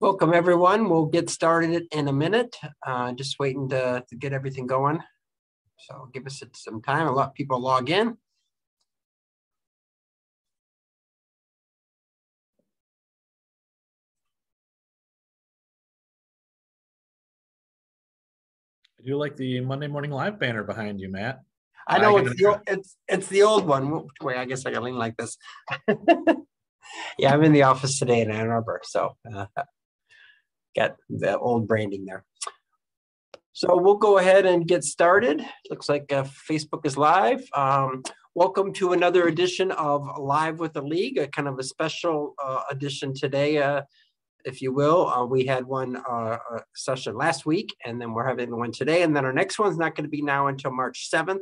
Welcome, everyone. We'll get started in a minute. Just waiting to get everything going. So give us some time. A lot of people log in. I do like the Monday Morning Live banner behind you, Matt. I know it's the old one. Wait, I guess I gotta lean like this. Yeah, I'm in the office today in Ann Arbor, so. Got the old branding there. So we'll go ahead and get started. Looks like Facebook is live. Welcome to another edition of Live with the League, a kind of a special edition today, if you will. We had one session last week, and then we're having one today. And then our next one's not going to be now until March 7th.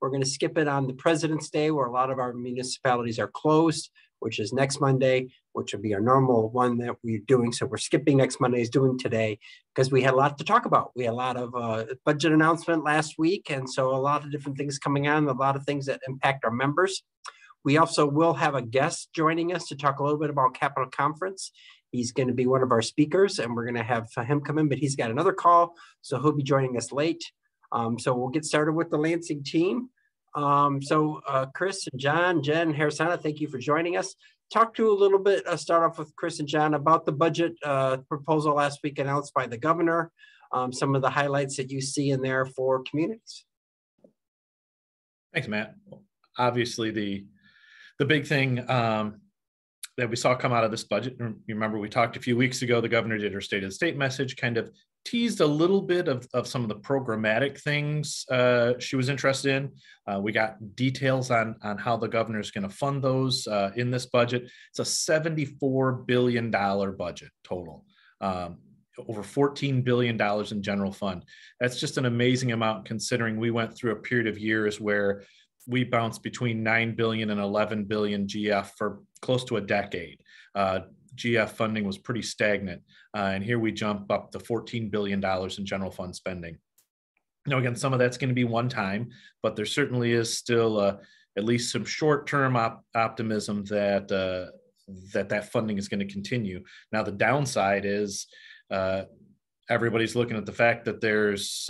We're going to skip it on the President's Day, where a lot of our municipalities are closed, which is next Monday, which will be our normal one that we're doing. So we're skipping next Monday's doing today because we had a lot to talk about. We had a lot of budget announcement last week. And so a lot of different things coming on, a lot of things that impact our members. We also will have a guest joining us to talk a little bit about Capital Conference. He's going to be one of our speakers and we're going to have him come in, but he's got another call. So he'll be joining us late. So we'll get started with the Lansing team. Chris and John, Jen, Harrisana, thank you for joining us. Talk to a little bit, start off with Chris and John about the budget proposal last week announced by the governor, some of the highlights that you see in there for communities. Thanks, Matt. Obviously, the big thing that we saw come out of this budget, you remember we talked a few weeks ago, the governor did her State of the State message, kind of teased a little bit of some of the programmatic things she was interested in. We got details on how the governor is going to fund those in this budget. It's a $74 billion budget total, over $14 billion in general fund. That's just an amazing amount considering we went through a period of years where we bounced between 9 billion and 11 billion GF for close to a decade. GF funding was pretty stagnant. And here we jump up to $14 billion in general fund spending. Now, again, some of that's going to be one time, but there certainly is still at least some short-term optimism that, that funding is going to continue. Now, the downside is everybody's looking at the fact that there's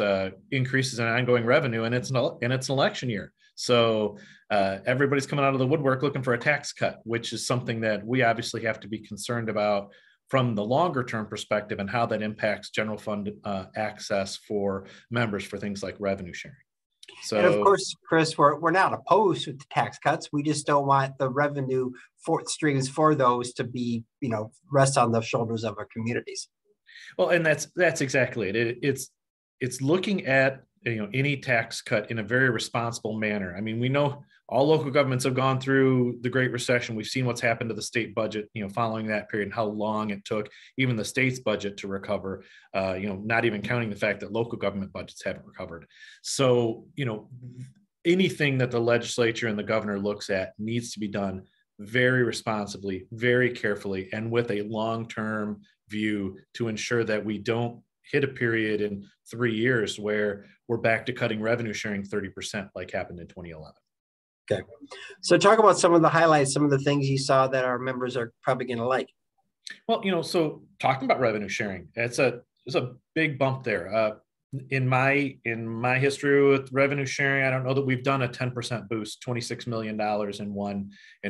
increases in ongoing revenue and it's an election year. So everybody's coming out of the woodwork looking for a tax cut, which is something that we obviously have to be concerned about from the longer term perspective and how that impacts general fund access for members for things like revenue sharing. So, and of course, Chris, we're not opposed to the tax cuts. We just don't want the revenue streams for those to be, you know, rest on the shoulders of our communities. Well, and that's exactly it. It's looking at, you know, any tax cut in a very responsible manner. I mean, we know all local governments have gone through the Great Recession. We've seen what's happened to the state budget, you know, following that period and how long it took even the state's budget to recover, you know, not even counting the fact that local government budgets haven't recovered. So, you know, anything that the legislature and the governor looks at needs to be done very responsibly, very carefully, and with a long-term view to ensure that we don't hit a period in 3 years where we're back to cutting revenue sharing 30% like happened in 2011. Okay. So talk about some of the highlights, some of the things you saw that our members are probably going to like. Well, you know, so talking about revenue sharing, it's a big bump there. In my history with revenue sharing, I don't know that we've done a 10% boost, $26 million in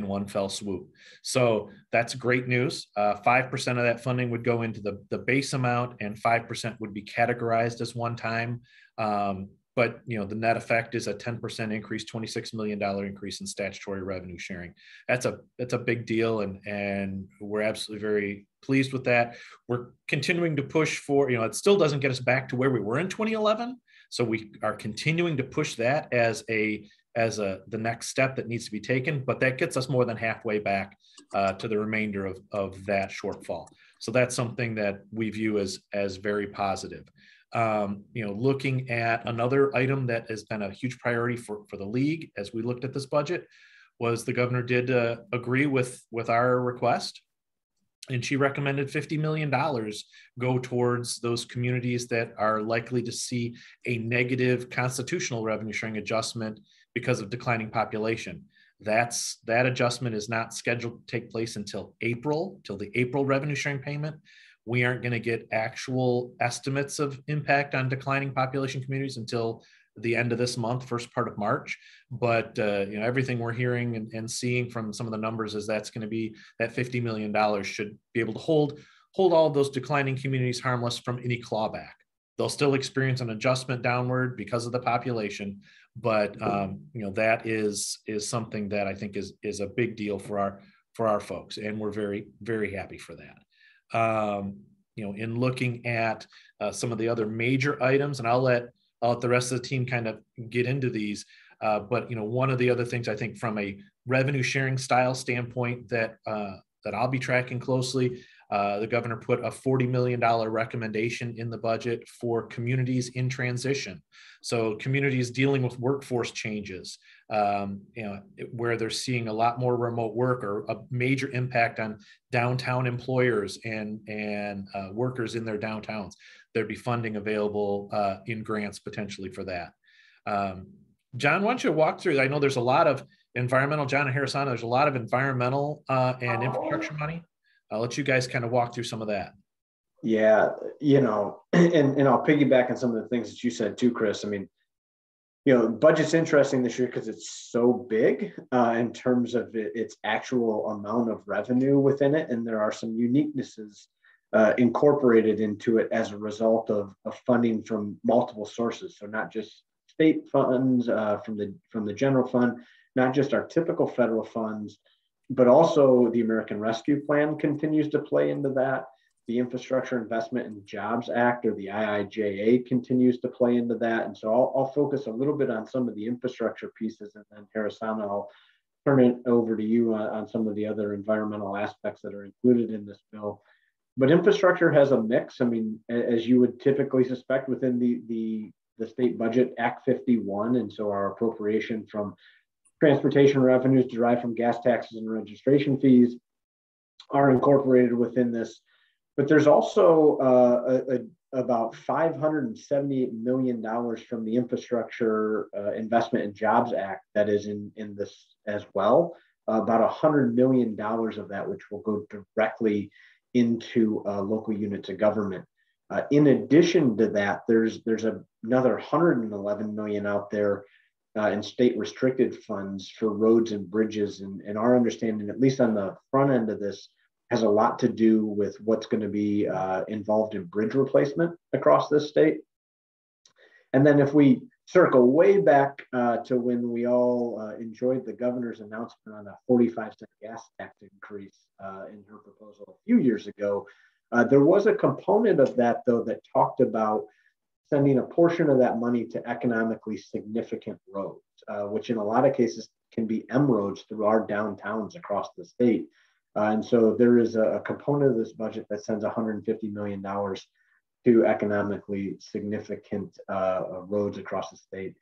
one fell swoop. So that's great news. 5% of that funding would go into the base amount and 5% would be categorized as one time. But, you know, the net effect is a 10% increase, $26 million increase in statutory revenue sharing. That's a big deal. And we're absolutely very pleased with that. We're continuing to push for, you know, it still doesn't get us back to where we were in 2011. So we are continuing to push that as the next step that needs to be taken, but that gets us more than halfway back to the remainder of that shortfall. So that's something that we view as very positive. You know, looking at another item that has been a huge priority for the league as we looked at this budget was the governor did agree with our request And she recommended $50 million go towards those communities that are likely to see a negative constitutional revenue sharing adjustment because of declining population. That adjustment is not scheduled to take place until April, till the April revenue sharing payment. We aren't going to get actual estimates of impact on declining population communities until the end of this month, first part of March. But you know, everything we're hearing and seeing from some of the numbers is that's going to be, that $50 million should be able to hold all of those declining communities harmless from any clawback. They'll still experience an adjustment downward because of the population, but you know, that is something that I think is a big deal for our folks, and we're very, very happy for that. You know, in looking at some of the other major items, and I'll let the rest of the team kind of get into these. But you know, one of the other things I think from a revenue sharing style standpoint that I'll be tracking closely, the governor put a $40 million recommendation in the budget for communities in transition. So communities dealing with workforce changes, you know, where they're seeing a lot more remote work or a major impact on downtown employers and workers in their downtowns. There'd be funding available in grants potentially for that. John, why don't you walk through, I know there's a lot of environmental, John and Harrisana, there's a lot of environmental and infrastructure money. I'll let you guys kind of walk through some of that. Yeah, you know, and I'll piggyback on some of the things that you said too, Chris. I mean, you know, the budget's interesting this year because it's so big in terms of its actual amount of revenue within it. And there are some uniquenesses incorporated into it as a result of funding from multiple sources. So not just state funds from the general fund, not just our typical federal funds, but also the American Rescue Plan continues to play into that. The Infrastructure Investment and Jobs Act, or the IIJA, continues to play into that. And so I'll focus a little bit on some of the infrastructure pieces, and then Harrisana, I'll turn it over to you on some of the other environmental aspects that are included in this bill. But infrastructure has a mix. I mean, as you would typically suspect within the state budget, Act 51, and so our appropriation from transportation revenues derived from gas taxes and registration fees are incorporated within this. But there's also about $578 million from the Infrastructure Investment and Jobs Act that is in this as well. About $100 million of that, which will go directly into local units of government. In addition to that, there's another $111 million out there in state restricted funds for roads and bridges. And our understanding, at least on the front end of this, has a lot to do with what's going to be involved in bridge replacement across this state. And then if we circle way back to when we all enjoyed the governor's announcement on a 45-cent gas tax increase in her proposal a few years ago, there was a component of that, though, that talked about sending a portion of that money to economically significant roads, which in a lot of cases can be M roads through our downtowns across the state. And so there is a component of this budget that sends $150 million to economically significant roads across the state.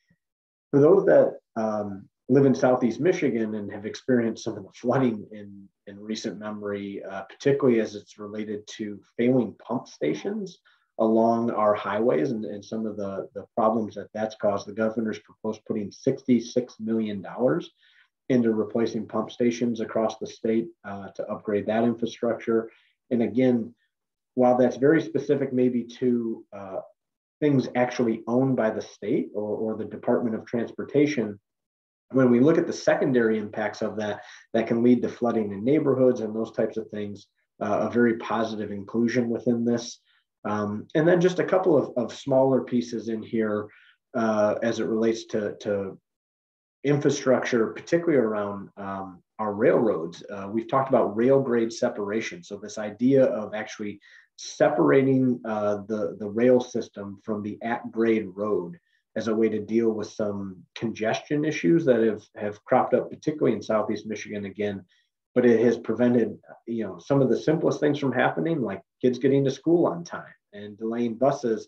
For those that live in Southeast Michigan and have experienced some of the flooding in recent memory, particularly as it's related to failing pump stations along our highways and some of the problems that that's caused, the governor's proposed putting $66 million into replacing pump stations across the state to upgrade that infrastructure. And again, while that's very specific maybe to things actually owned by the state or the Department of Transportation, when we look at the secondary impacts of that, that can lead to flooding in neighborhoods and those types of things, a very positive inclusion within this. And then just a couple of smaller pieces in here as it relates to infrastructure, particularly around our railroads. We've talked about rail grade separation. So this idea of actually separating the rail system from the at-grade road as a way to deal with some congestion issues that have cropped up, particularly in Southeast Michigan again, but it has prevented, you know, some of the simplest things from happening, like kids getting to school on time and delaying buses,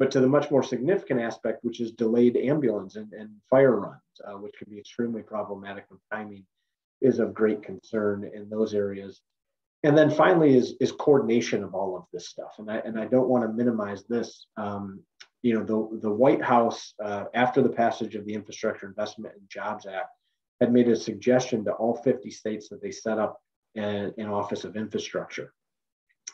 but to the much more significant aspect, which is delayed ambulance and fire runs, which can be extremely problematic when timing is of great concern in those areas. And then finally is coordination of all of this stuff. And I don't want to minimize this. You know, the White House, after the passage of the Infrastructure Investment and Jobs Act, had made a suggestion to all 50 states that they set up an Office of Infrastructure.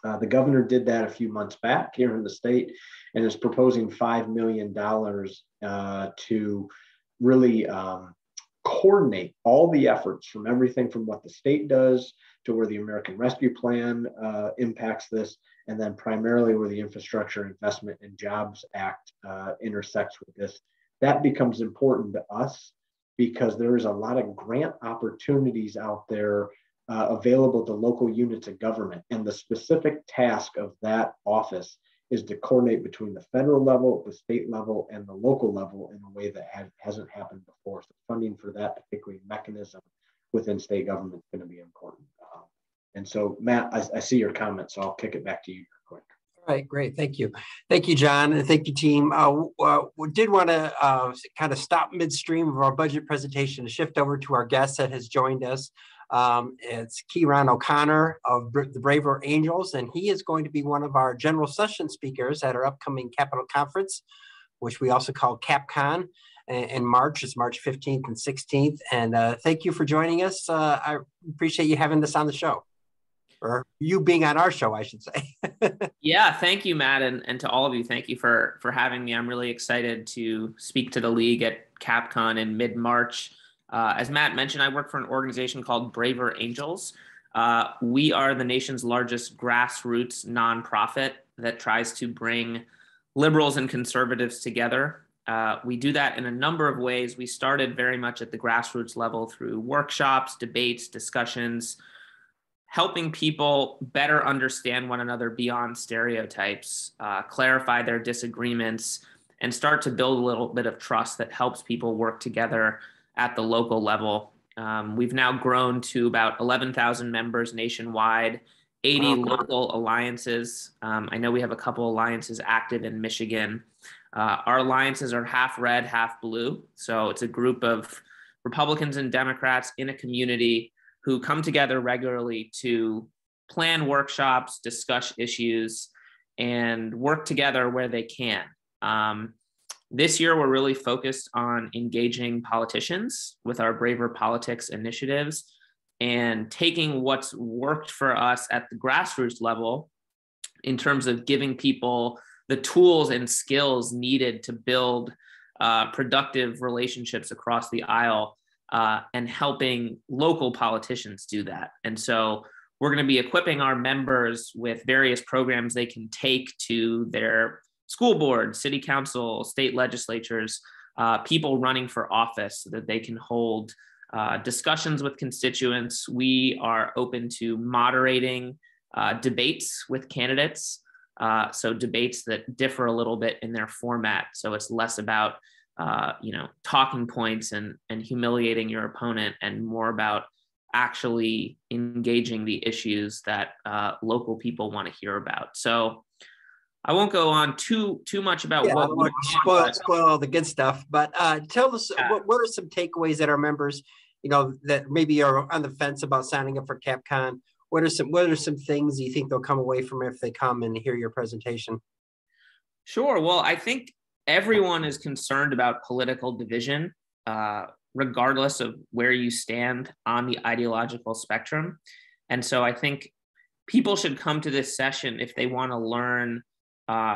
The governor did that a few months back here in the state and is proposing $5 million to really coordinate all the efforts, from everything from what the state does to where the American Rescue Plan impacts this, and then primarily where the Infrastructure Investment and Jobs Act intersects with this. That becomes important to us because there is a lot of grant opportunities out there available to local units of government. And the specific task of that office is to coordinate between the federal level, the state level, and the local level in a way that hasn't happened before. So funding for that particular mechanism within state government is going to be important. And so, Matt, I see your comment, so I'll kick it back to you quick. All right, great. Thank you. Thank you, John, and thank you, team. We did want to kind of stop midstream of our budget presentation and shift over to our guest that has joined us. It's Kieran O'Connor of the Braver Angels, and he is going to be one of our general session speakers at our upcoming Capital Conference, which we also call CapCon, in March. It's March 15th and 16th. And thank you for joining us. I appreciate you having this on the show, or you being on our show, I should say. Yeah, thank you, Matt, and to all of you, thank you for having me. I'm really excited to speak to the league at CapCon in mid-March. As Matt mentioned, I work for an organization called Braver Angels. We are the nation's largest grassroots nonprofit that tries to bring liberals and conservatives together. We do that in a number of ways. We started very much at the grassroots level through workshops, debates, discussions, helping people better understand one another beyond stereotypes, clarify their disagreements, and start to build a little bit of trust that helps people work together at the local level. We've now grown to about 11,000 members nationwide, 80 local alliances. I know we have a couple alliances active in Michigan. Our alliances are half red, half blue. So it's a group of Republicans and Democrats in a community who come together regularly to plan workshops, discuss issues, and work together where they can. This year, we're really focused on engaging politicians with our Braver Politics initiatives and taking what's worked for us at the grassroots level in terms of giving people the tools and skills needed to build productive relationships across the aisle and helping local politicians do that. And so we're going to be equipping our members with various programs they can take to their school board, city council, state legislatures, people running for office so that they can hold discussions with constituents. We are open to moderating debates with candidates. So debates that differ a little bit in their format. So it's less about, you know, talking points and humiliating your opponent and more about actually engaging the issues that local people want to hear about. So I won't go on too much about what we spoil all the good stuff, but tell us what are some takeaways that our members, you know, that maybe are on the fence about signing up for CapCon. What are some things you think they'll come away from if they come and hear your presentation? Sure. Well, I think everyone is concerned about political division, regardless of where you stand on the ideological spectrum. And so I think people should come to this session if they want to learn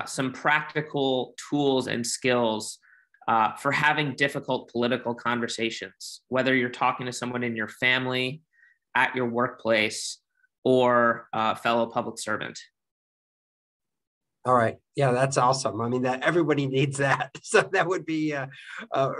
some practical tools and skills for having difficult political conversations, whether you're talking to someone in your family, at your workplace, or a fellow public servant. All right. Yeah, that's awesome. I mean, that everybody needs that. So that would be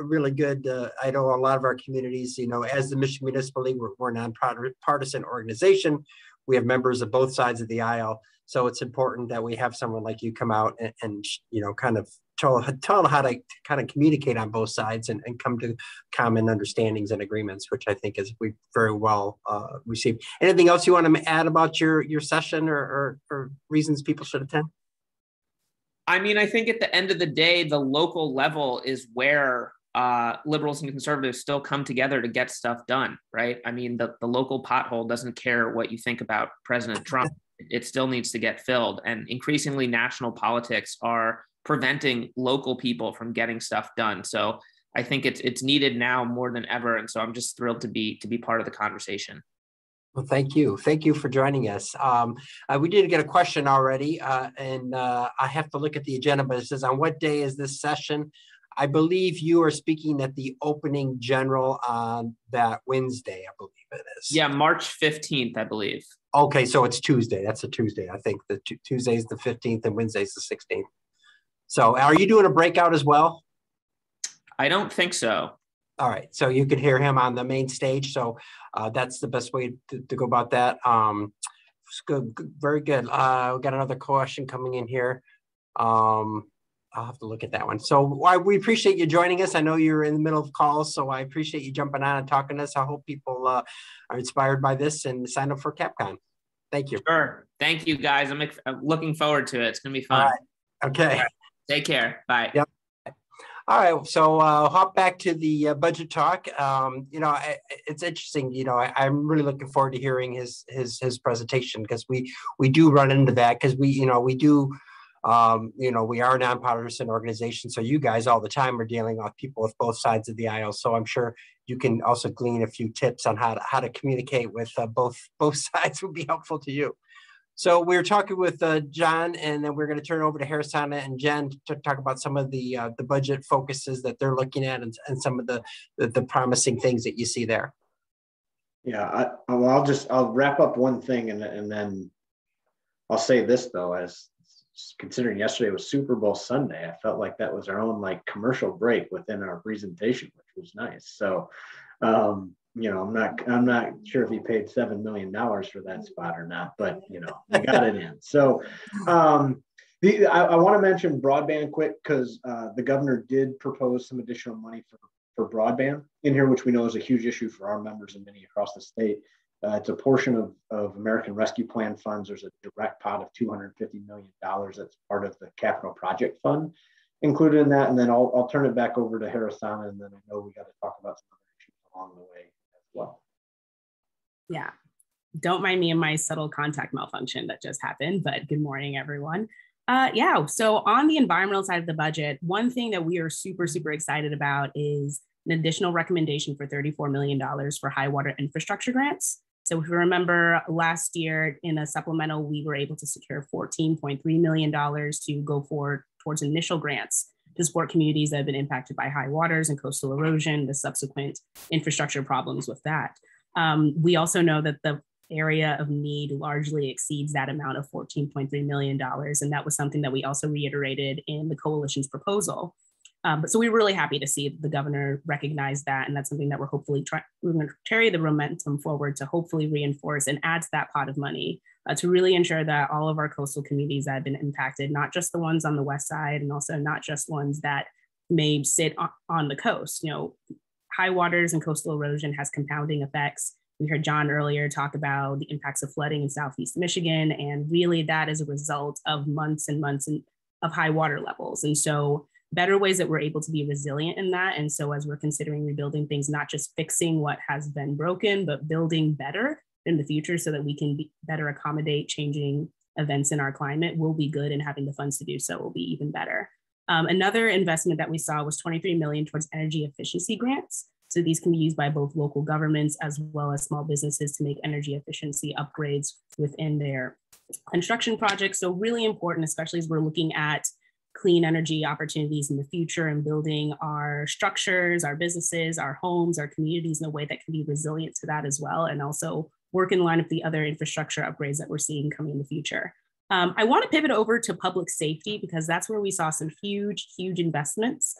really good. I know a lot of our communities, you know, as the Michigan Municipal League, we're a nonpartisan organization. We have members of both sides of the aisle. So it's important that we have someone like you come out and you know, kind of tell how to kind of communicate on both sides and come to common understandings and agreements, which I think is we very well received. Anything else you want to add about your session or reasons people should attend? I mean, I think at the end of the day, the local level is where liberals and conservatives still come together to get stuff done, right? I mean, the local pothole doesn't care what you think about President Trump. It still needs to get filled. And increasingly, national politics are preventing local people from getting stuff done. So I think it's needed now more than ever. And so I'm just thrilled to be part of the conversation. Well, thank you. Thank you for joining us. We did get a question already, and I have to look at the agenda, but it says, on what day is this session? I believe you are speaking at the opening general on that Wednesday, I believe it is. Yeah, March 15th, I believe. Okay, so it's Tuesday. That's a Tuesday. I think the Tuesday is the 15th and Wednesday is the 16th. So are you doing a breakout as well? I don't think so. All right, so you can hear him on the main stage. So that's the best way to go about that. Good, very good. We got another question coming in here. I'll have to look at that one. So we appreciate you joining us. I know you're in the middle of calls, so I appreciate you jumping on and talking to us. I hope people are inspired by this and sign up for CapCon. Thank you. Sure. Thank you, guys. I'm looking forward to it. It's going to be fun. Right. Okay. All right. Take care. Bye. Yep. All right, so hop back to the budget talk. You know, it's interesting. You know, I'm really looking forward to hearing his presentation, because we do run into that, because we are a nonpartisan organization. So you guys all the time are dealing with people with both sides of the aisle. So I'm sure you can also glean a few tips on how to communicate with both sides would be helpful to you. So we were talking with John, and then we're going to turn over to Harrisana and Jen to talk about some of the budget focuses that they're looking at, and some of the promising things that you see there. Yeah, I'll wrap up one thing, and then I'll say this though, as considering yesterday was Super Bowl Sunday, I felt like that was our own like commercial break within our presentation, which was nice. So. You know, I'm not sure if he paid $7 million for that spot or not, but you know, we got it in. So I want to mention broadband quick, because the governor did propose some additional money for broadband in here, which we know is a huge issue for our members and many across the state. It's a portion of American Rescue Plan funds. There's a direct pot of $250 million that's part of the Capital Project Fund included in that. And then I'll turn it back over to Harrisana, and then I know we got to talk about some other issues along the way. Well, yeah, don't mind me and my subtle contact malfunction that just happened, but good morning, everyone. So on the environmental side of the budget, one thing that we are super, super excited about is an additional recommendation for $34 million for high water infrastructure grants. So if you remember last year in a supplemental, we were able to secure $14.3 million to go forward towards initial grants to support communities that have been impacted by high waters and coastal erosion, the subsequent infrastructure problems with that. We also know that the area of need largely exceeds that amount of $14.3 million. And that was something that we also reiterated in the coalition's proposal. So we're really happy to see the governor recognize that. And that's something that we're hopefully we're going to carry the momentum forward to hopefully reinforce and add to that pot of money to really ensure that all of our coastal communities that have been impacted, not just the ones on the west side, and also not just ones that may sit on the coast. You know, high waters and coastal erosion has compounding effects. We heard John earlier talk about the impacts of flooding in Southeast Michigan. And really that is a result of months and months of high water levels. And so better ways that we're able to be resilient in that. And so as we're considering rebuilding things, not just fixing what has been broken, but building better in the future so that we can better accommodate changing events in our climate will be good, and having the funds to do so will be even better. Another investment that we saw was $23 million towards energy efficiency grants. So these can be used by both local governments as well as small businesses to make energy efficiency upgrades within their construction projects. So really important, especially as we're looking at clean energy opportunities in the future and building our structures, our businesses, our homes, our communities in a way that can be resilient to that as well, and also work in line with the other infrastructure upgrades that we're seeing coming in the future. I want to pivot over to public safety, because that's where we saw some huge, huge investments.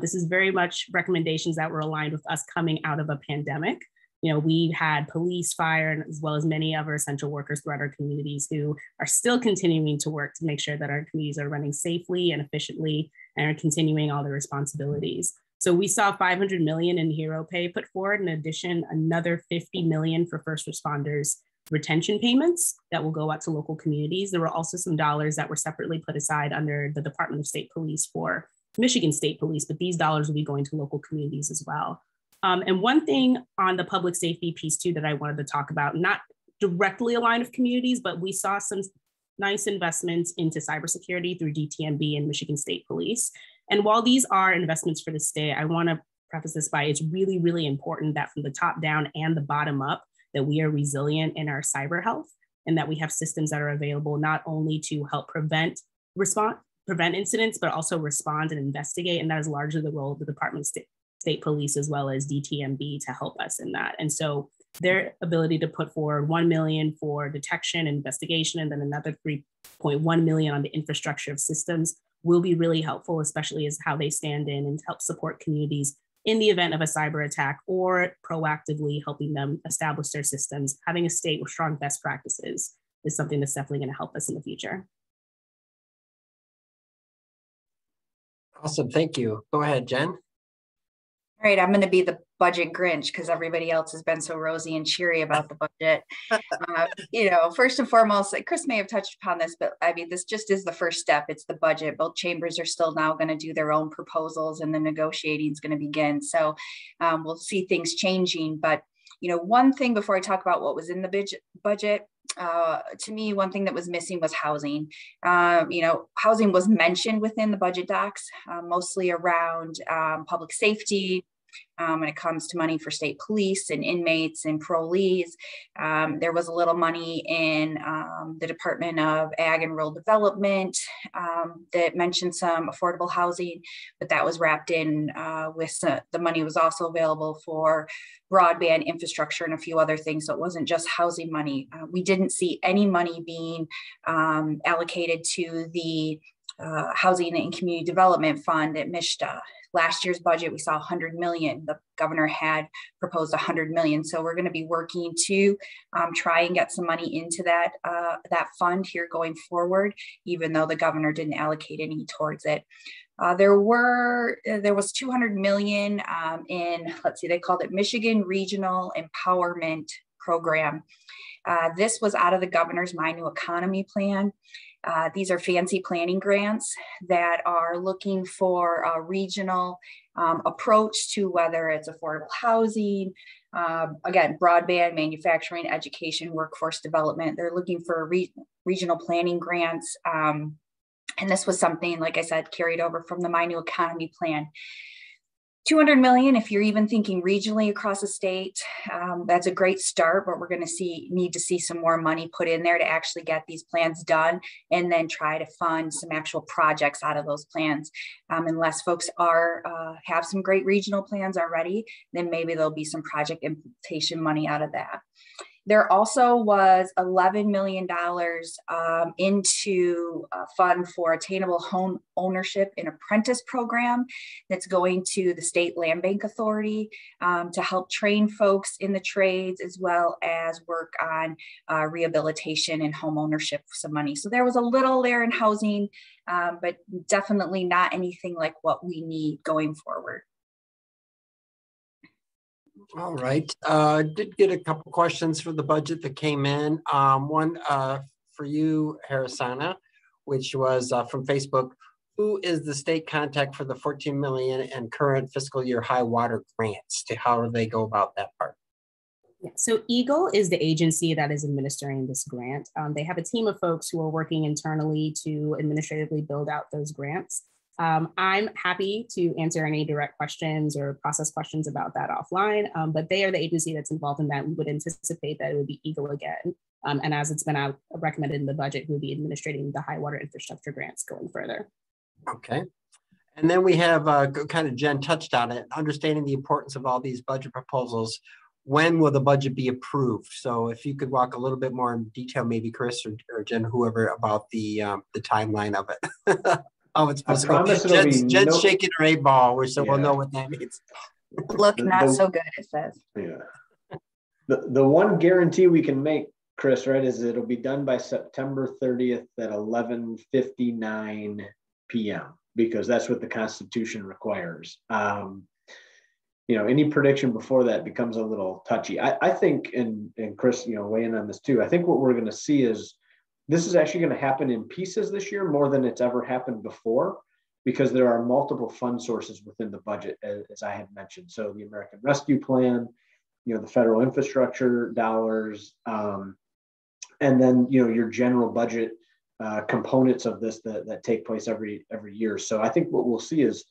This is very much recommendations that were aligned with us coming out of a pandemic. You know, we had police, fire, and as well as many other essential workers throughout our communities who are still continuing to work to make sure that our communities are running safely and efficiently and are continuing all their responsibilities. So we saw $500 million in hero pay put forward. In addition, another $50 million for first responders retention payments that will go out to local communities. There were also some dollars that were separately put aside under the Department of State Police for Michigan State Police, but these dollars will be going to local communities as well. And one thing on the public safety piece too that I wanted to talk about, not directly aligned with communities, but we saw some nice investments into cybersecurity through DTMB and Michigan State Police. And while these are investments for the state, I want to preface this by it's really, really important that from the top down and the bottom up, that we are resilient in our cyber health and that we have systems that are available not only to help prevent incidents, but also respond and investigate. And that is largely the role of the Department of State Police as well as DTMB to help us in that. And so their ability to put forward $1 million for detection and investigation, and then another $3.1 million on the infrastructure of systems will be really helpful, especially as how they stand in and help support communities in the event of a cyber attack or proactively helping them establish their systems. Having a state with strong best practices is something that's definitely going to help us in the future. Awesome, thank you. Go ahead, Jen. All right, I'm going to be the budget Grinch because everybody else has been so rosy and cheery about the budget. You know, first and foremost, Chris may have touched upon this, but I mean, this just is the first step. It's the budget. Both chambers are still now going to do their own proposals and the negotiating is going to begin. So we'll see things changing. But, you know, one thing before I talk about what was in the budget, to me, one thing that was missing was housing. You know, housing was mentioned within the budget docs, mostly around public safety. When it comes to money for state police and inmates and parolees, there was a little money in the Department of Ag and Rural Development that mentioned some affordable housing, but that was wrapped in with the money was also available for broadband infrastructure and a few other things. So it wasn't just housing money. We didn't see any money being allocated to the Housing and Community Development Fund at MSHDA. Last year's budget, we saw 100 million. The governor had proposed 100 million. So we're going to be working to try and get some money into that, that fund here going forward, even though the governor didn't allocate any towards it. There was 200 million in, let's see, they called it Michigan Regional Empowerment Program. This was out of the governor's My New Economy plan. These are fancy planning grants that are looking for a regional approach to whether it's affordable housing, again, broadband, manufacturing, education, workforce development. They're looking for regional planning grants. And this was something, like I said, carried over from the My New Economy plan. 200 million, if you're even thinking regionally across the state, that's a great start, but we're going to need to see some more money put in there to actually get these plans done and then try to fund some actual projects out of those plans. Unless folks are have some great regional plans already, then maybe there'll be some project implementation money out of that. There also was $11 million into a fund for attainable home ownership and apprentice program that's going to the State Land Bank Authority to help train folks in the trades as well as work on rehabilitation and home ownership for some money. So there was a little there in housing, but definitely not anything like what we need going forward. All right. Did get a couple questions for the budget that came in. One for you, Harrisana, which was from Facebook. Who is the state contact for the 14 million and current fiscal year high water grants? How do they go about that part? Yeah, so EGLE is the agency that is administering this grant. They have a team of folks who are working internally to administratively build out those grants. I'm happy to answer any direct questions or process questions about that offline, but they are the agency that's involved in that. We would anticipate that it would be EGLE again. And as it's been out recommended in the budget, we'll be administrating the high water infrastructure grants going further. Okay. And then we have kind of Jen touched on it, understanding the importance of all these budget proposals. When will the budget be approved? So if you could walk a little bit more in detail, maybe Chris or Jen, whoever, about the timeline of it. Oh, it's supposed to be Jen's shaking her eight ball, so yeah. We'll know what that means. Look, not so good, it says. Yeah. The one guarantee we can make, Chris, right, is it'll be done by September 30th at 11:59 p.m. because that's what the Constitution requires. You know, any prediction before that becomes a little touchy. I think, and Chris, you know, weigh in on this too, I think what we're going to see is this is actually going to happen in pieces this year more than it's ever happened before. because there are multiple fund sources within the budget, as I had mentioned. So the American Rescue Plan, you know, the federal infrastructure dollars, and then, you know, your general budget components of this that take place every year. So I think what we'll see is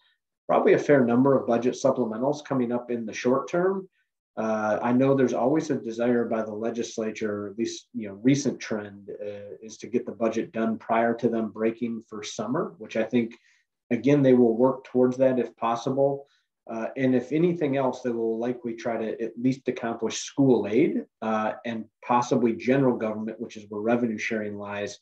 probably a fair number of budget supplementals coming up in the short term. I know there's always a desire by the legislature, or at least, you know, recent trend is to get the budget done prior to them breaking for summer, which I think, again, they will work towards that if possible. And if anything else, they will likely try to at least accomplish school aid and possibly general government, which is where revenue sharing lies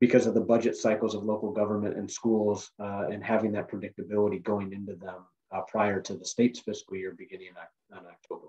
because of the budget cycles of local government and schools and having that predictability going into them prior to the state's fiscal year beginning on October.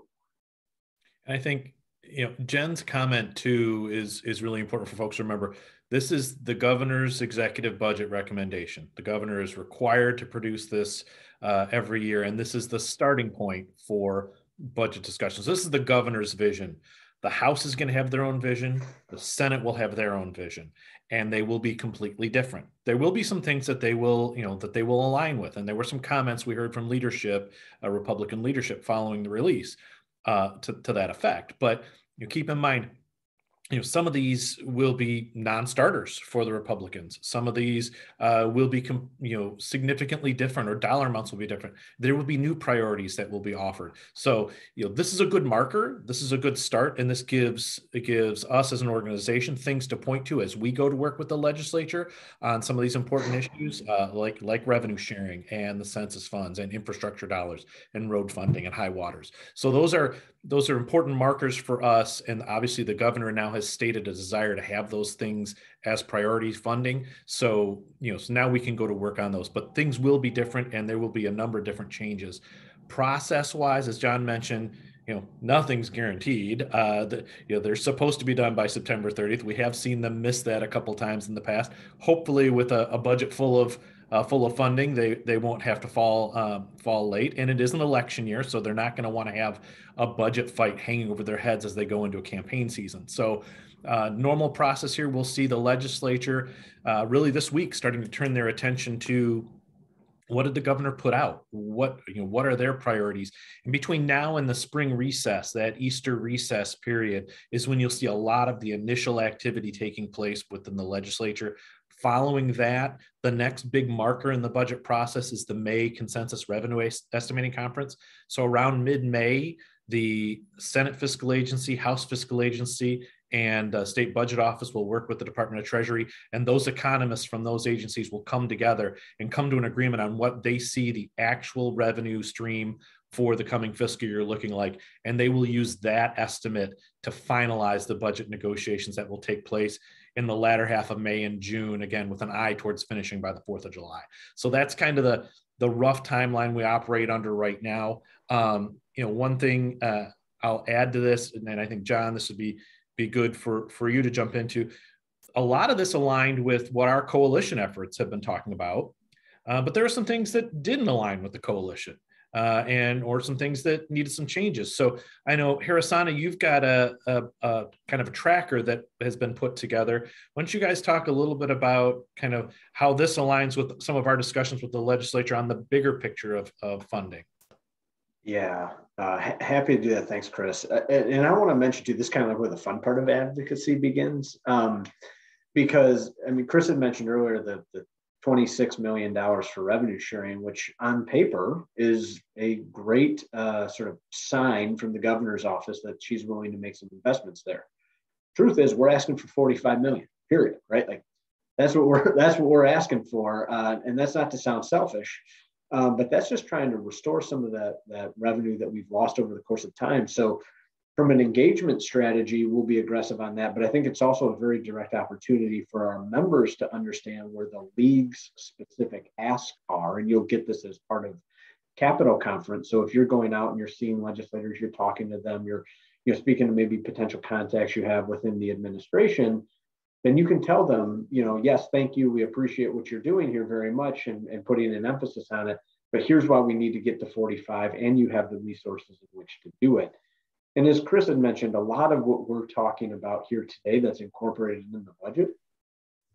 I think, you know, Jen's comment too is really important for folks to remember. This is the governor's executive budget recommendation. The governor is required to produce this every year, and this is the starting point for budget discussions. This is the governor's vision. The House is going to have their own vision. The Senate will have their own vision, and they will be completely different. There will be some things that they will, you know, that they will align with, and there were some comments we heard from leadership, Republican leadership, following the release to that effect. But you keep in mind, you know, some of these will be non-starters for the Republicans. Some of these will be, you know, significantly different, or dollar amounts will be different. There will be new priorities that will be offered. So, you know, this is a good marker. This is a good start, and this gives us as an organization things to point to as we go to work with the legislature on some of these important issues, like revenue sharing and the census funds and infrastructure dollars and road funding and high waters. So those are important markers for us, and obviously the governor now has stated a desire to have those things as priority funding. So, you know, so now we can go to work on those, but things will be different and there will be a number of different changes. Process-wise, as John mentioned, you know, nothing's guaranteed. You know, they're supposed to be done by September 30th. We have seen them miss that a couple times in the past. Hopefully with a budget full of funding, they won't have to fall late. And it is an election year, so they're not going to want to have a budget fight hanging over their heads as they go into a campaign season. So normal process here, we'll see the legislature really this week starting to turn their attention to what did the governor put out? What are their priorities? And between now and the spring recess, that Easter recess period, is when you'll see a lot of the initial activity taking place within the legislature. Following that, the next big marker in the budget process is the May Consensus Revenue Estimating Conference. So around mid-May, the Senate Fiscal Agency, House Fiscal Agency, and State Budget Office will work with the Department of Treasury, and those economists from those agencies will come together and come to an agreement on what they see the actual revenue stream for the coming fiscal year looking like, and they will use that estimate to finalize the budget negotiations that will take place in the latter half of May and June, again, with an eye towards finishing by the 4th of July. So that's kind of the rough timeline we operate under right now. You know, one thing I'll add to this, and then I think, John, this would be good for you to jump into. A lot of this aligned with what our coalition efforts have been talking about, but there are some things that didn't align with the coalition. Or some things that needed some changes. So I know, Harasana, you've got a kind of a tracker that has been put together. Why don't you guys talk a little bit about kind of how this aligns with some of our discussions with the legislature on the bigger picture of funding? Yeah, happy to do that. Thanks, Chris. And I want to mention too, this kind of where the fun part of advocacy begins, because I mean, Chris had mentioned earlier the $26 million for revenue sharing, which on paper is a great sort of sign from the governor's office that she's willing to make some investments there. Truth is, we're asking for 45 million, period, right? Like that's what we're asking for. And that's not to sound selfish, but that's just trying to restore some of that revenue that we've lost over the course of time. So from an engagement strategy, we'll be aggressive on that, but I think it's also a very direct opportunity for our members to understand where the league's specific asks are, and you'll get this as part of Capital Conference. So if you're going out and you're seeing legislators, you're talking to them, you're speaking to maybe potential contacts you have within the administration, then you can tell them, you know, yes, thank you, we appreciate what you're doing here very much and putting an emphasis on it, but here's why we need to get to 45, and you have the resources in which to do it. And as Chris had mentioned, a lot of what we're talking about here today that's incorporated in the budget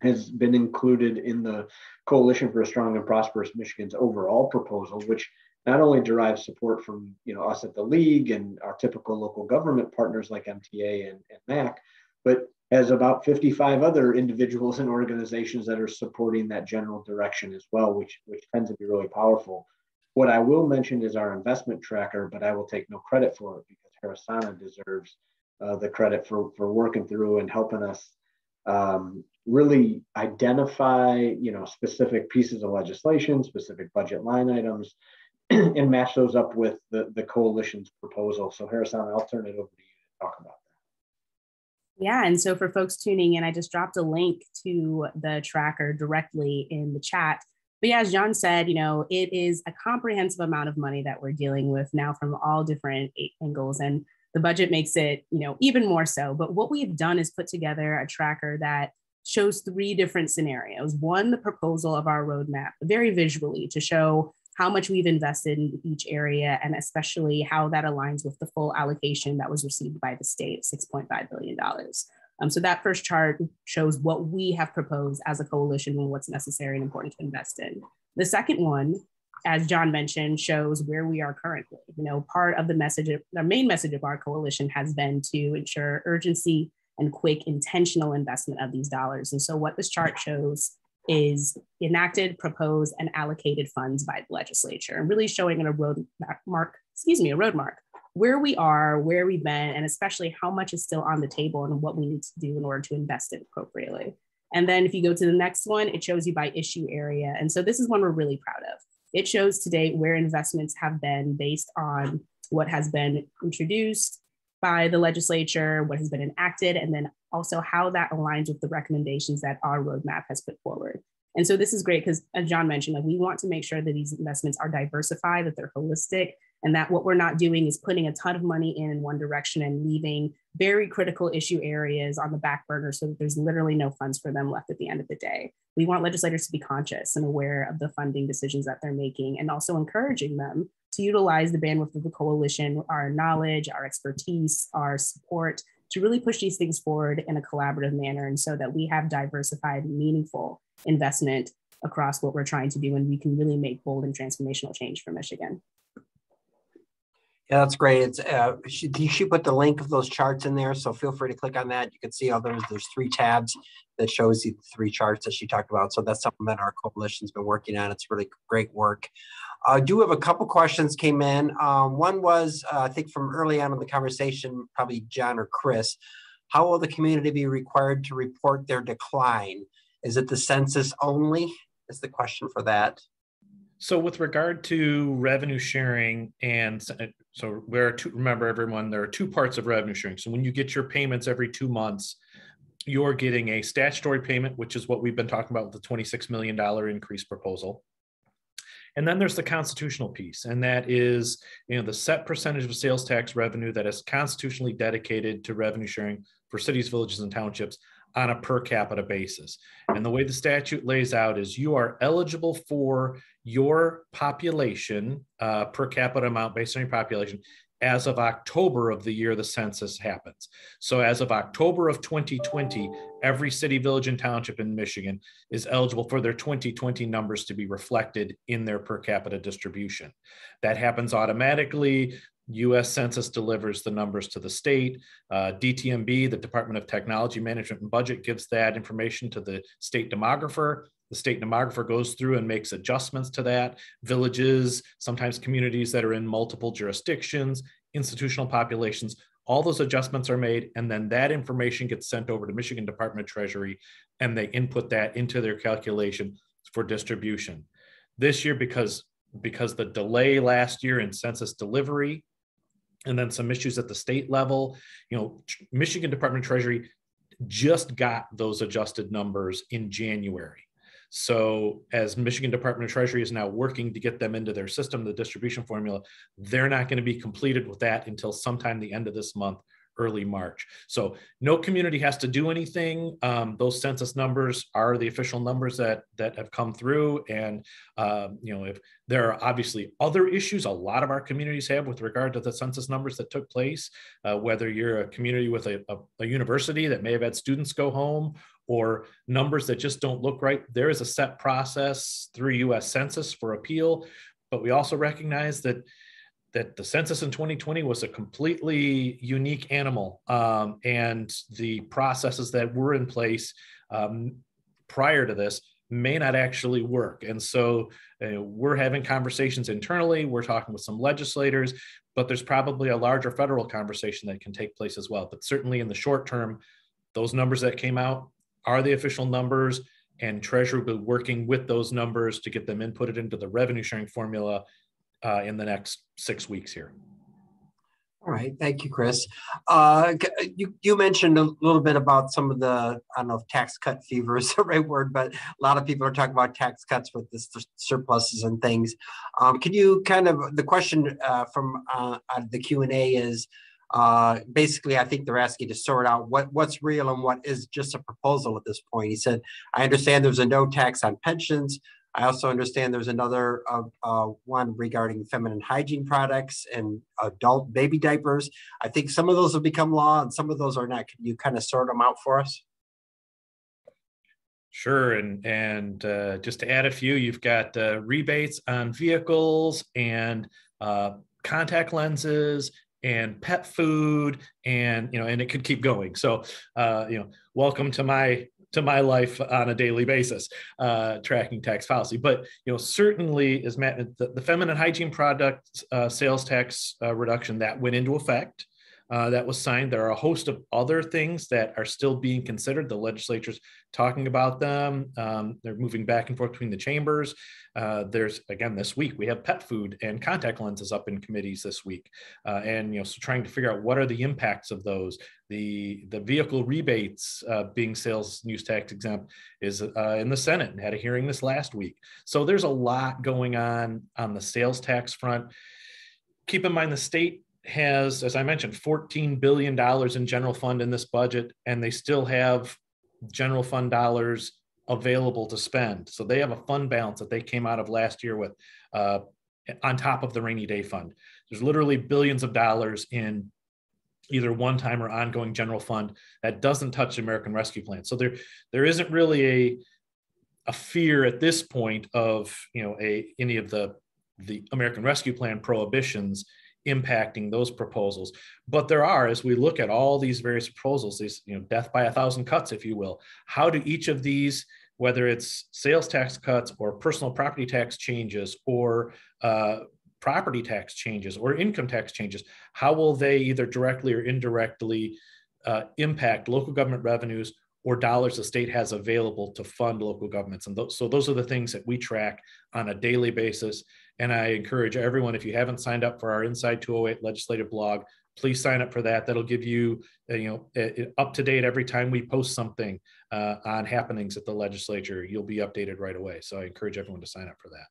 has been included in the Coalition for a Strong and Prosperous Michigan's overall proposal, which not only derives support from us at the league and our typical local government partners like MTA and MAC, but has about 55 other individuals and organizations that are supporting that general direction as well, which tends to be really powerful. What I will mention is our investment tracker, but I will take no credit for it because Harasana deserves the credit for working through and helping us really identify specific pieces of legislation, specific budget line items, and match those up with the coalition's proposal. So Harasana, I'll turn it over to you to talk about that. Yeah, and so for folks tuning in, I just dropped a link to the tracker directly in the chat. But yeah, as John said, it is a comprehensive amount of money that we're dealing with now from all different angles, and the budget makes it, even more so. But what we've done is put together a tracker that shows three different scenarios. One, the proposal of our roadmap, very visually, to show how much we've invested in each area, and especially how that aligns with the full allocation that was received by the state, $6.5 billion. So that first chart shows what we have proposed as a coalition and what's necessary and important to invest in. The second one, as John mentioned, shows where we are currently. Part of the message, the main message of our coalition has been to ensure urgency and quick intentional investment of these dollars. And so what this chart shows is enacted, proposed, and allocated funds by the legislature, and really showing in a roadmark, where we are, where we've been, and especially how much is still on the table and what we need to do in order to invest it appropriately. And then if you go to the next one, it shows you by issue area. And so this is one we're really proud of. It shows today where investments have been based on what has been introduced by the legislature, what has been enacted, and then also how that aligns with the recommendations that our roadmap has put forward. And so this is great because, as John mentioned, we want to make sure that these investments are diversified, that they're holistic, and that what we're not doing is putting a ton of money in one direction and leaving very critical issue areas on the back burner so that there's literally no funds for them left at the end of the day. We want legislators to be conscious and aware of the funding decisions that they're making, and also encouraging them to utilize the bandwidth of the coalition, our knowledge, our expertise, our support, to really push these things forward in a collaborative manner, and so that we have diversified, meaningful investment across what we're trying to do, and we can really make bold and transformational change for Michigan. Yeah, that's great. It's, she put the link of those charts in there, so feel free to click on that. You can see all those. There's three tabs that shows you the three charts that she talked about. So that's something that our coalition's been working on. It's really great work. I do have a couple questions came in. One was, I think from early on in the conversation, probably John or Chris, how will the community be required to report their decline? Is it the census only? Is the question for that. So with regard to revenue sharing, and so remember everyone, there are two parts of revenue sharing. So when you get your payments every 2 months, you're getting a statutory payment, which is what we've been talking about with the $26 million increase proposal. And then there's the constitutional piece, and that is the set percentage of sales tax revenue that is constitutionally dedicated to revenue sharing for cities, villages, and townships on a per capita basis. And the way the statute lays out is you are eligible for your population per capita amount based on your population as of October of the year the census happens. So as of October of 2020, every city, village, and township in Michigan is eligible for their 2020 numbers to be reflected in their per capita distribution. That happens automatically. U.S. Census delivers the numbers to the state. DTMB, the Department of Technology, Management, and Budget, gives that information to the state demographer. The state demographer goes through and makes adjustments to that. Villages, sometimes communities that are in multiple jurisdictions, institutional populations, all those adjustments are made, and then that information gets sent over to Michigan Department of Treasury, and they input that into their calculation for distribution. This year, because the delay last year in census delivery, and then some issues at the state level, Michigan Department of Treasury just got those adjusted numbers in January. So as Michigan Department of Treasury is now working to get them into their system, the distribution formula, they're not going to be completed with that until sometime the end of this month, early March. So no community has to do anything. Those census numbers are the official numbers that have come through. And if there are obviously other issues a lot of our communities have with regard to the census numbers that took place, whether you're a community with a university that may have had students go home, or numbers that just don't look right, there is a set process through U.S. Census for appeal. But we also recognize that the census in 2020 was a completely unique animal, and the processes that were in place prior to this may not actually work. And so we're having conversations internally, we're talking with some legislators, but there's probably a larger federal conversation that can take place as well. But certainly in the short term, those numbers that came out are the official numbers, and Treasury will be working with those numbers to get them inputted into the revenue sharing formula in the next 6 weeks here. All right, thank you, Chris. You mentioned a little bit about some of the, I don't know if tax cut fever is the right word, but a lot of people are talking about tax cuts with the surpluses and things. Can you kind of, the question from the Q&A is, basically, I think they're asking to sort out what's real and what is just a proposal at this point. He said, I understand there's a no tax on pensions. I also understand there's another one regarding feminine hygiene products and adult baby diapers. I think some of those have become law and some of those are not. Can you kind of sort them out for us? Sure, and just to add a few, you've got rebates on vehicles and contact lenses and pet food, and and it could keep going. So welcome to my life on a daily basis, tracking tax policy. But certainly, as Matt, the feminine hygiene product sales tax reduction that went into effect, that was signed. There are a host of other things that are still being considered. The legislature's talking about them. They're moving back and forth between the chambers. There's, again, this week, we have pet food and contact lenses up in committees this week. And, so trying to figure out what are the impacts of those. The vehicle rebates being sales and use tax exempt is in the Senate and had a hearing this last week. So there's a lot going on the sales tax front. Keep in mind the state has, as I mentioned, $14 billion in general fund in this budget, and they still have general fund dollars available to spend. So they have a fund balance that they came out of last year with on top of the rainy day fund. There's literally billions of dollars in either one-time or ongoing general fund that doesn't touch the American Rescue Plan. So there isn't really a fear at this point of any of the American Rescue Plan prohibitions impacting those proposals. But there are, as we look at all these various proposals, these death by 1,000 cuts, if you will, how do each of these, whether it's sales tax cuts or personal property tax changes or property tax changes or income tax changes, how will they either directly or indirectly impact local government revenues or dollars the state has available to fund local governments? And so those are the things that we track on a daily basis. And I encourage everyone, if you haven't signed up for our Inside 208 legislative blog, please sign up for that. That'll give you, up to date every time we post something on happenings at the legislature. You'll be updated right away. So I encourage everyone to sign up for that.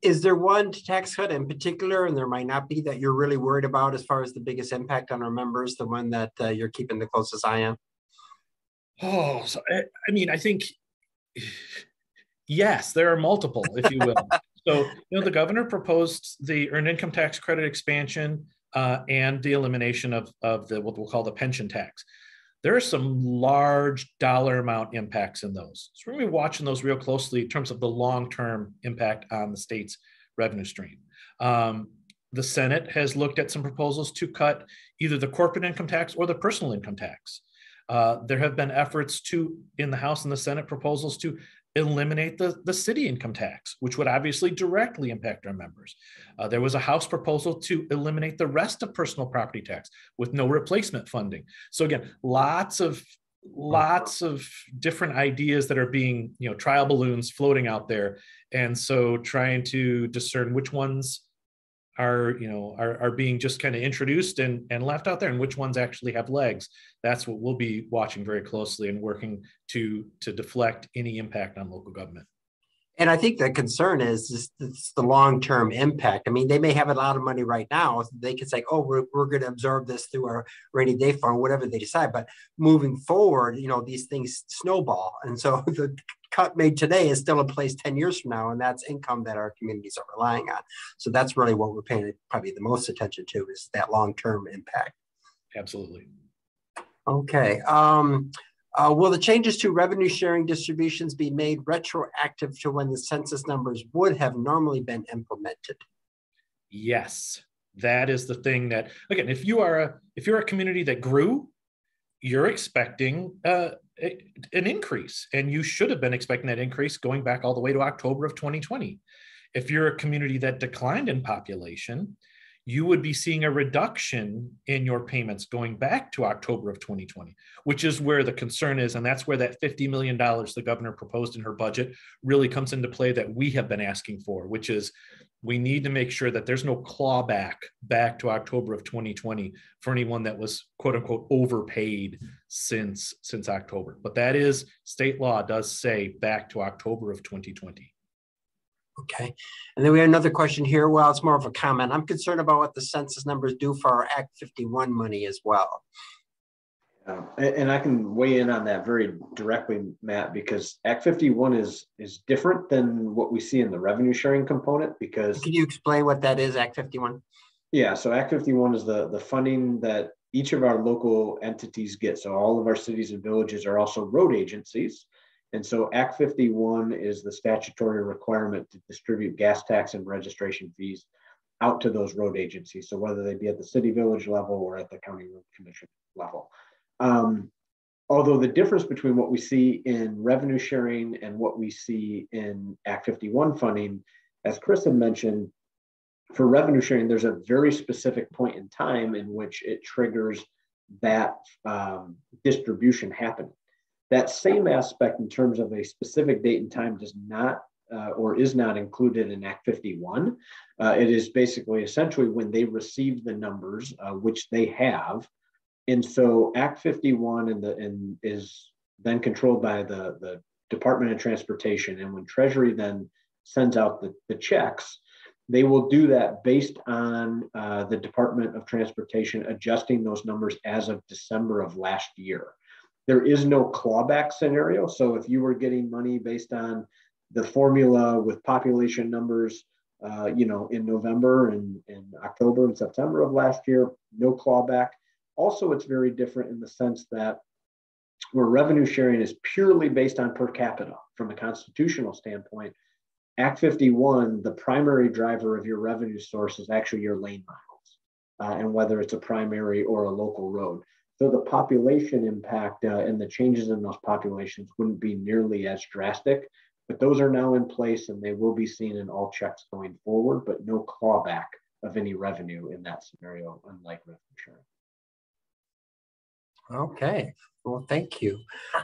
Is there one tax cut in particular, and there might not be, that you're really worried about as far as the biggest impact on our members, the one that you're keeping the closest eye on? Oh, so I mean, I think, yes, there are multiple, if you will. So, the governor proposed the earned income tax credit expansion and the elimination of the what we'll call the pension tax. There are some large dollar amount impacts in those. So we're going to be watching those real closely in terms of the long-term impact on the state's revenue stream. The Senate has looked at some proposals to cut either the corporate income tax or the personal income tax. There have been efforts to, in the House and the Senate, proposals to eliminate the city income tax, which would obviously directly impact our members. There was a House proposal to eliminate the rest of personal property tax with no replacement funding. So again, lots of different ideas that are being, trial balloons floating out there. And so trying to discern which ones are being just kind of introduced and left out there, and which ones actually have legs. That's what we'll be watching very closely and working to deflect any impact on local government. And I think the concern is it's the long-term impact. I mean, they may have a lot of money right now. They can say, oh, we're going to absorb this through our rainy day fund, whatever they decide. But moving forward, these things snowball. And so the cut made today is still in place 10 years from now, and that's income that our communities are relying on. So that's really what we're paying probably the most attention to, is that long-term impact. Absolutely. Okay. Will the changes to revenue sharing distributions be made retroactive to when the census numbers would have normally been implemented? Yes, that is the thing that, again, if you're a community that grew, you're expecting an increase, and you should have been expecting that increase going back all the way to October of 2020. If you're a community that declined in population, you would be seeing a reduction in your payments going back to October of 2020, which is where the concern is. And that's where that $50 million the governor proposed in her budget really comes into play that we have been asking for, which is we need to make sure that there's no clawback back to October of 2020 for anyone that was, quote unquote, overpaid since October. But that is, state law does say back to October of 2020. Okay, and then we have another question here. Well, it's more of a comment. I'm concerned about what the census numbers do for our Act 51 money as well. And I can weigh in on that very directly, Matt, because Act 51 is different than what we see in the revenue sharing component because— Can you explain what that is, Act 51? Yeah, so Act 51 is the funding that each of our local entities get. So all of our cities and villages are also road agencies. And so Act 51 is the statutory requirement to distribute gas tax and registration fees out to those road agencies. So whether they be at the city village level or at the county road commission level. Although the difference between what we see in revenue sharing and what we see in Act 51 funding, as Chris had mentioned, for revenue sharing, there's a very specific point in time in which it triggers that distribution happening. That same aspect in terms of a specific date and time does not or is not included in Act 51. It is basically essentially when they receive the numbers, which they have. And so Act 51 is then controlled by the Department of Transportation. And when Treasury then sends out the checks, they will do that based on the Department of Transportation adjusting those numbers as of December of last year. There is no clawback scenario. So if you were getting money based on the formula with population numbers, you know, in November and October and September of last year, no clawback. Also, it's very different in the sense that where revenue sharing is purely based on per capita from a constitutional standpoint, Act 51, the primary driver of your revenue source is actually your lane miles and whether it's a primary or a local road. So the population impact and the changes in those populations wouldn't be nearly as drastic, but those are now in place and they will be seen in all checks going forward, but no clawback of any revenue in that scenario, unlike revenue sharing. Okay, well, thank you.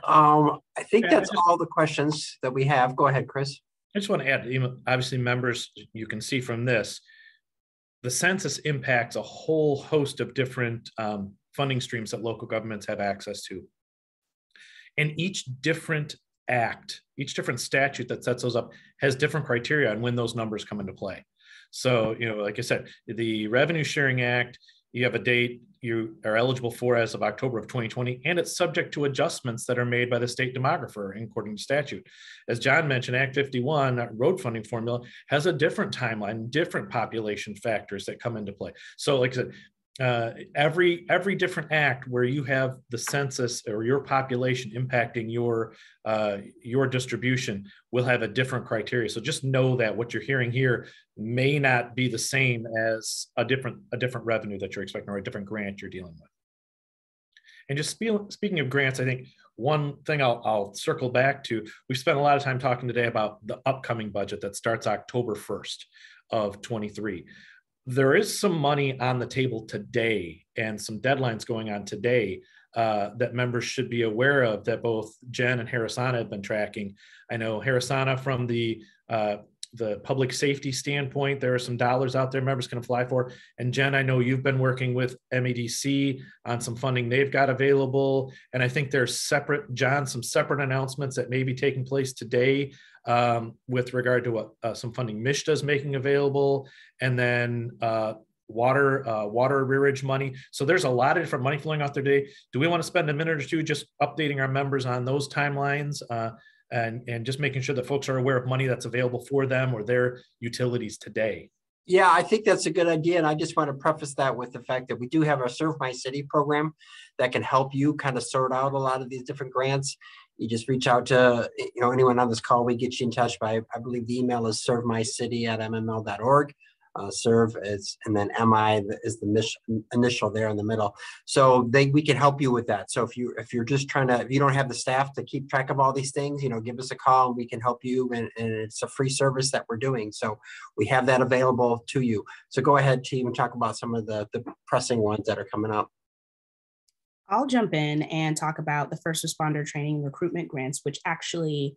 I think that's all the questions that we have. Go ahead, Chris. I just want to add, obviously members, you can see from this, the census impacts a whole host of different funding streams that local governments have access to. And each different act, each different statute that sets those up has different criteria on when those numbers come into play. So, you know, like I said, the Revenue Sharing Act, you have a date you are eligible for as of October of 2020, and it's subject to adjustments that are made by the state demographer according to statute. As John mentioned, Act 51, that road funding formula, has a different timeline, different population factors that come into play. So like I said, every different act where you have the census or your population impacting your distribution will have a different criteria. So just know that what you're hearing here may not be the same as a different revenue that you're expecting or a different grant you're dealing with. And just speaking of grants, I think one thing I'll circle back to, we've spent a lot of time talking today about the upcoming budget that starts October 1st of 23. There is some money on the table today and some deadlines going on today that members should be aware of that both Jen and Harrisana have been tracking. I know Harrisana, from the public safety standpoint, there are some dollars out there members can apply for. And Jen, I know you've been working with MEDC on some funding they've got available. And I think there's separate, John, some separate announcements that may be taking place today with regard to what some funding MSHDA is making available, and then water arrearage money. So there's a lot of different money flowing out there today. Do we want to spend a minute or two just updating our members on those timelines and just making sure that folks are aware of money that's available for them or their utilities today? Yeah, I think that's a good idea. And I just want to preface that with the fact that we do have our Serve My City program that can help you kind of sort out a lot of these different grants. You just reach out to, you know, anyone on this call, we get you in touch by, I believe the email is servemycity@mml.org. Serve is, and then MI is the initial there in the middle. So we can help you with that. So if you're just trying to, if you don't have the staff to keep track of all these things, you know, give us a call and we can help you. And it's a free service that we're doing. So we have that available to you. So go ahead, team, and talk about some of the pressing ones that are coming up. I'll jump in and talk about the first responder training recruitment grants, which actually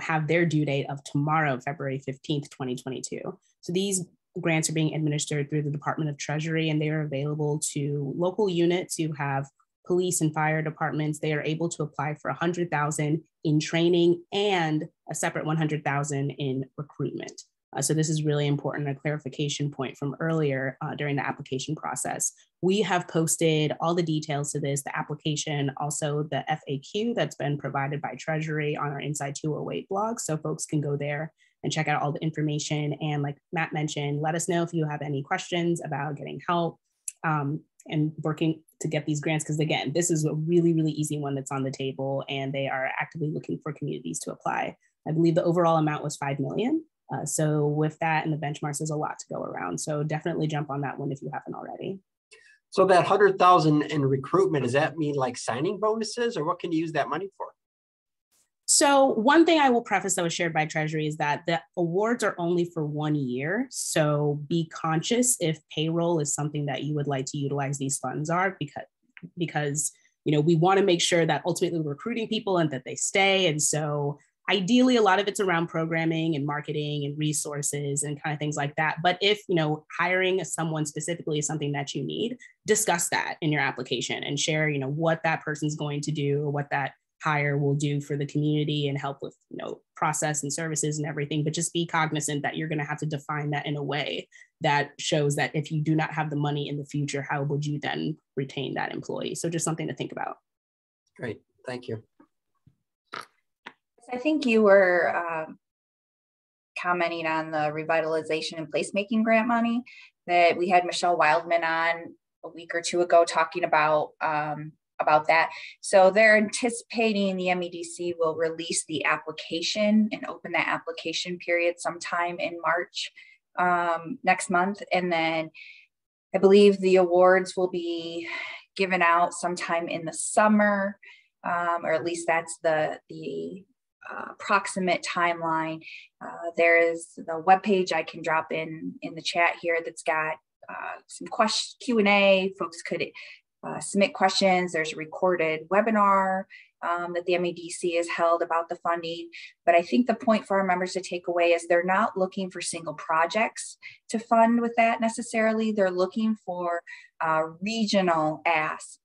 have their due date of tomorrow, February 15th, 2022. So these grants are being administered through the Department of Treasury, and they are available to local units who have police and fire departments. They are able to apply for $100,000 in training and a separate $100,000 in recruitment. So this is really important, a clarification point from earlier during the application process. We have posted all the details to this, the application, also the FAQ that's been provided by Treasury on our Inside 208 blog. So folks can go there and check out all the information. And like Matt mentioned, let us know if you have any questions about getting help and working to get these grants. Because again, this is a really, really easy one that's on the table, and they are actively looking for communities to apply. I believe the overall amount was $5 million. So with that and the benchmarks, there's a lot to go around. So definitely jump on that one if you haven't already. So that $100,000 in recruitment, does that mean like signing bonuses, or what can you use that money for? So one thing I will preface that was shared by Treasury is that the awards are only for 1 year. So be conscious if payroll is something that you would like to utilize these funds are, because you know, we want to make sure that ultimately we're recruiting people and that they stay. And so ideally, a lot of it's around programming and marketing and resources and kind of things like that. But if, you know, hiring someone specifically is something that you need, discuss that in your application and share, you know, what that person's going to do or what that hire will do for the community and help with, you know, process and services and everything. But just be cognizant that you're going to have to define that in a way that shows that if you do not have the money in the future, how would you then retain that employee? So just something to think about. Great. Thank you. I think you were commenting on the revitalization and placemaking grant money that we had Michelle Wildman on a week or two ago talking about that. So they're anticipating the MEDC will release the application and open that application period sometime in March next month. And then I believe the awards will be given out sometime in the summer, or at least that's the approximate timeline. There is the webpage I can drop in the chat here that's got some Q&A. Folks could submit questions. There's a recorded webinar that the MEDC has held about the funding. But I think the point for our members to take away is they're not looking for single projects to fund with that necessarily. They're looking for regional asks.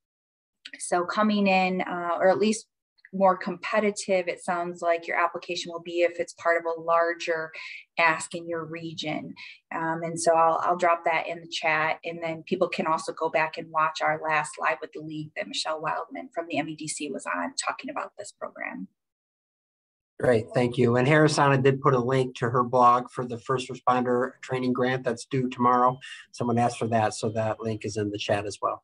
So coming in, or at least more competitive, it sounds like your application will be if it's part of a larger ask in your region. And so I'll drop that in the chat, and then people can also go back and watch our last Live with the League that Michelle Wildman from the MEDC was on talking about this program. Great, thank you. And Harrisana did put a link to her blog for the first responder training grant that's due tomorrow. Someone asked for that, so that link is in the chat as well.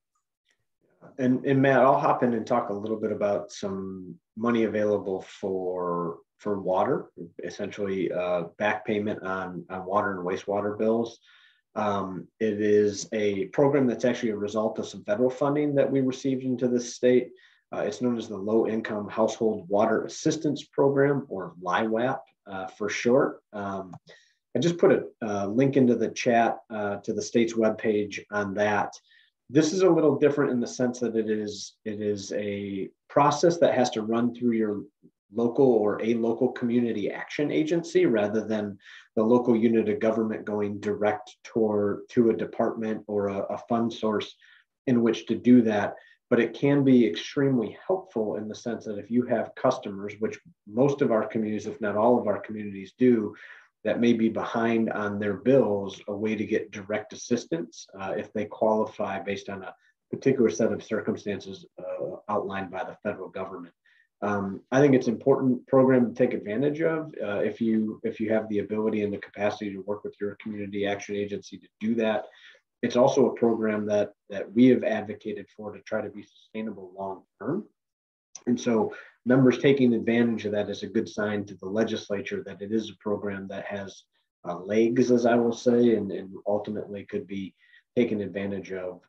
And Matt, I'll hop in and talk a little bit about some money available for water, essentially back payment on water and wastewater bills. It is a program that's actually a result of some federal funding that we received into the state. It's known as the Low Income Household Water Assistance Program, or LIWAP for short. I just put a link into the chat to the state's webpage on that. This is a little different in the sense that it is a process that has to run through your local or a local community action agency, rather than the local unit of government going direct to a department or a fund source in which to do that. But it can be extremely helpful in the sense that if you have customers, which most of our communities, if not all of our communities do, that may be behind on their bills, a way to get direct assistance if they qualify based on a particular set of circumstances outlined by the federal government. I think it's an important program to take advantage of if you have the ability and the capacity to work with your community action agency to do that. It's also a program that we have advocated for to try to be sustainable long term. And so members taking advantage of that is a good sign to the legislature that it is a program that has legs, as I will say, and ultimately could be taken advantage of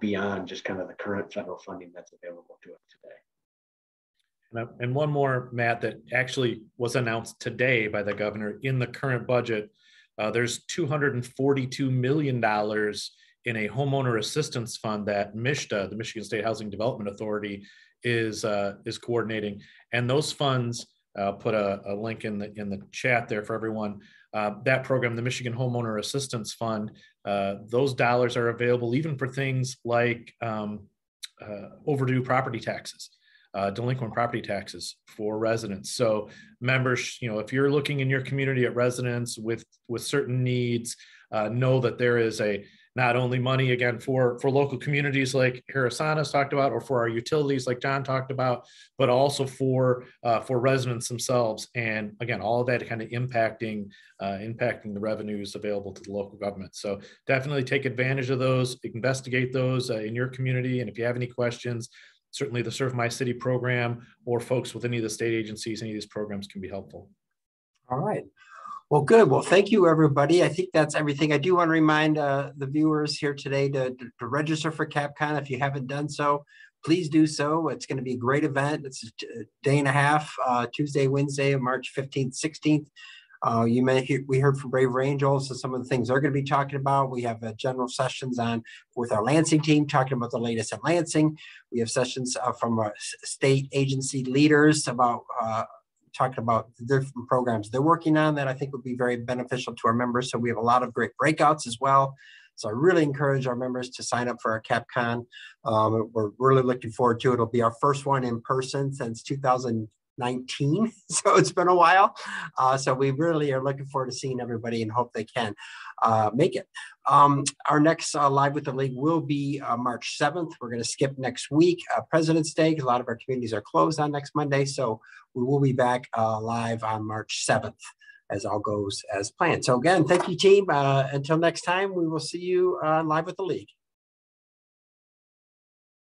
beyond just kind of the current federal funding that's available to us today. And one more, Matt, that actually was announced today by the governor in the current budget. There's $242 million in a homeowner assistance fund that MSHDA, the Michigan State Housing Development Authority, is coordinating. And those funds, put a link in the chat there for everyone. That program, the Michigan Homeowner Assistance Fund, those dollars are available even for things like overdue property taxes. Delinquent property taxes for residents. So members, if you're looking in your community at residents with certain needs, know that there is not only money again for local communities like Harrisana's talked about, or for our utilities like John talked about, but also for residents themselves. And again, all of that kind of impacting the revenues available to the local government. So definitely take advantage of those, investigate those in your community. And if you have any questions, certainly the Serve My City program or folks with any of the state agencies, any of these programs can be helpful. All right. Well, good. Well, thank you, everybody. I think that's everything. I do want to remind the viewers here today to register for CapCon. If you haven't done so, please do so. It's going to be a great event. It's a day and a half, Tuesday, Wednesday, March 15th, 16th. We heard from Braver Angels and some of the things they're going to be talking about. We have general sessions with our Lansing team talking about the latest in Lansing. We have sessions from our state agency leaders about talking about the different programs they're working on that I think would be very beneficial to our members. So we have a lot of great breakouts as well. So I really encourage our members to sign up for our CapCon. We're really looking forward to it. It'll be our first one in person since 2019, so it's been a while. So we really are looking forward to seeing everybody and hope they can make it. Our next Live with the League will be March 7th. We're going to skip next week, President's Day, because a lot of our communities are closed on next Monday. So we will be back live on March 7th as all goes as planned. So again, thank you, team. Until next time, we will see you on Live with the League.